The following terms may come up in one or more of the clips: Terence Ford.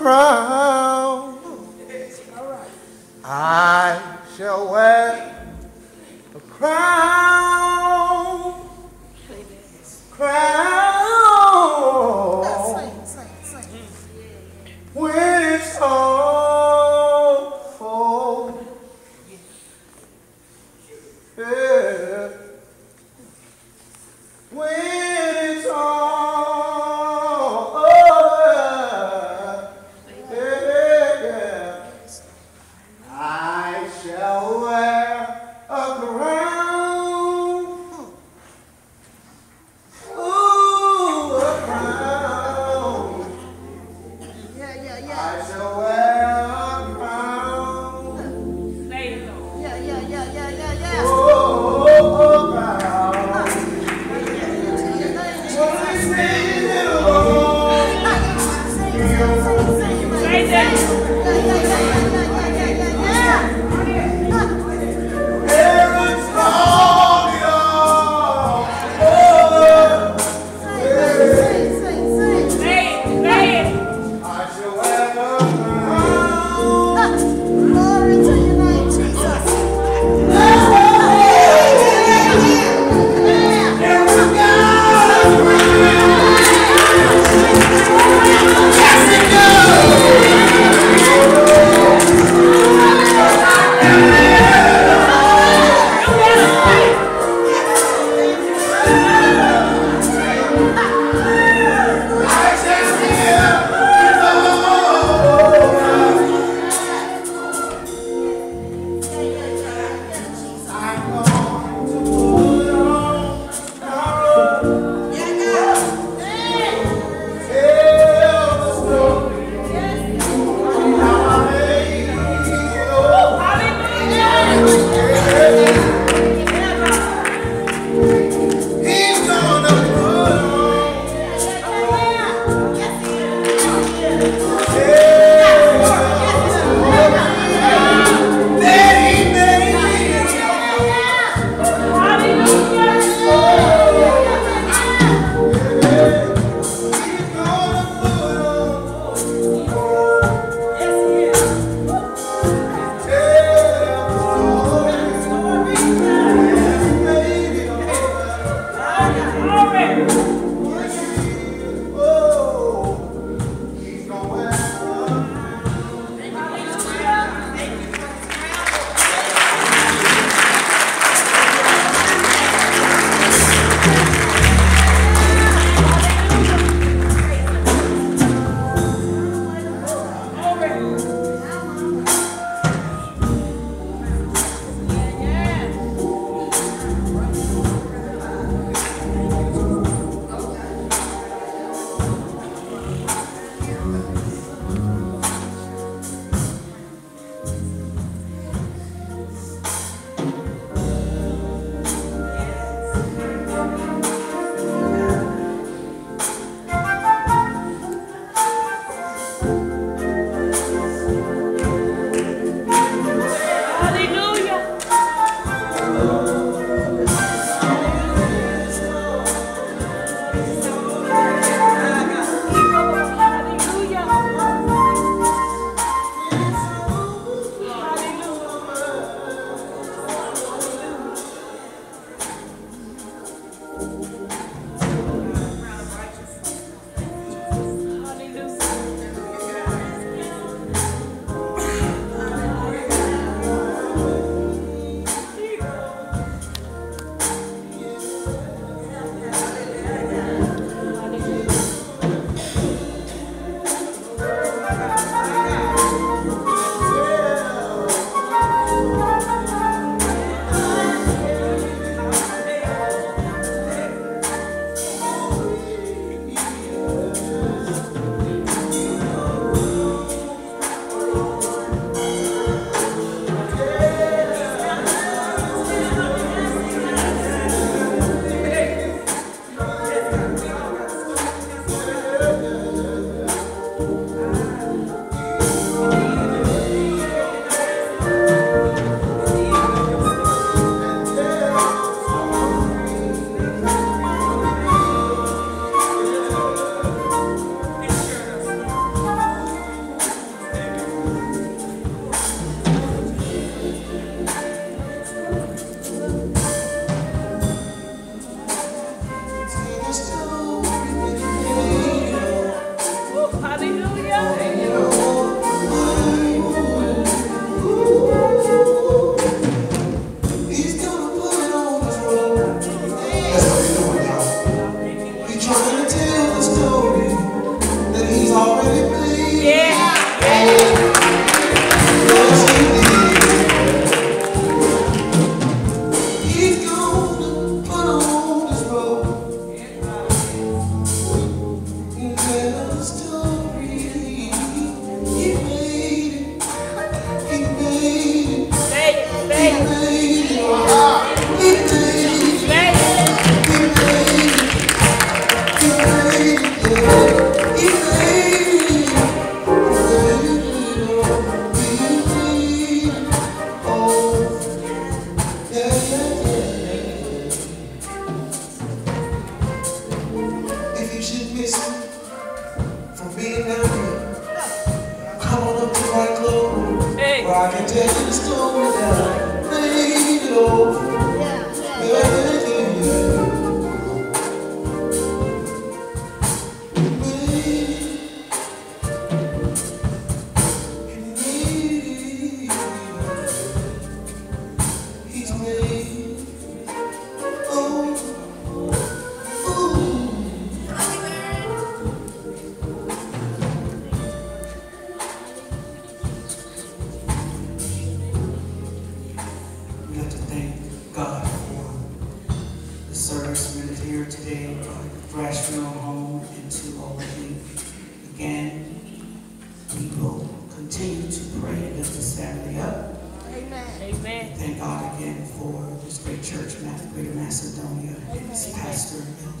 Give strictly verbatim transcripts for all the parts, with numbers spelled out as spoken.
Crown I shall wear a crown, crown, when it's all full. Yeah. When it's all over, yeah, I shall wear a crown, ooh, a crown. Yeah, yeah, yeah. I shall wear a crown. Yeah, yeah, yeah, yeah, yeah, yeah. Oh, oh, oh, crown. I shall ever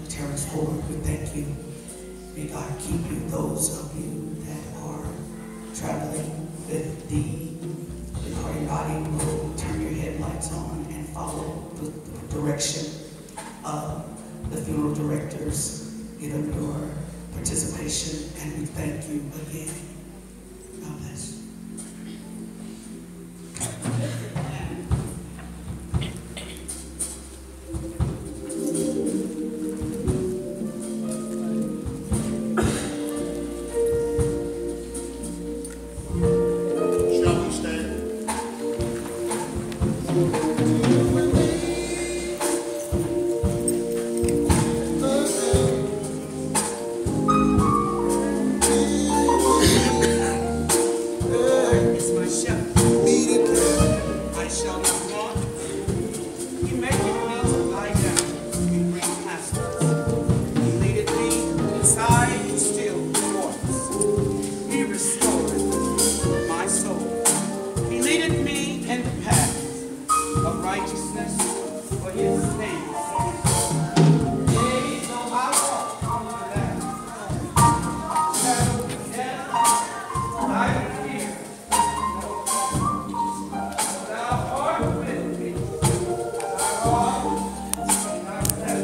Terence Ford, we thank you. May God keep you, those of you that are traveling with the departing body will turn your headlights on and follow the, the direction of the funeral directors in your participation, and we thank you again. God bless you. Righteousness for his name.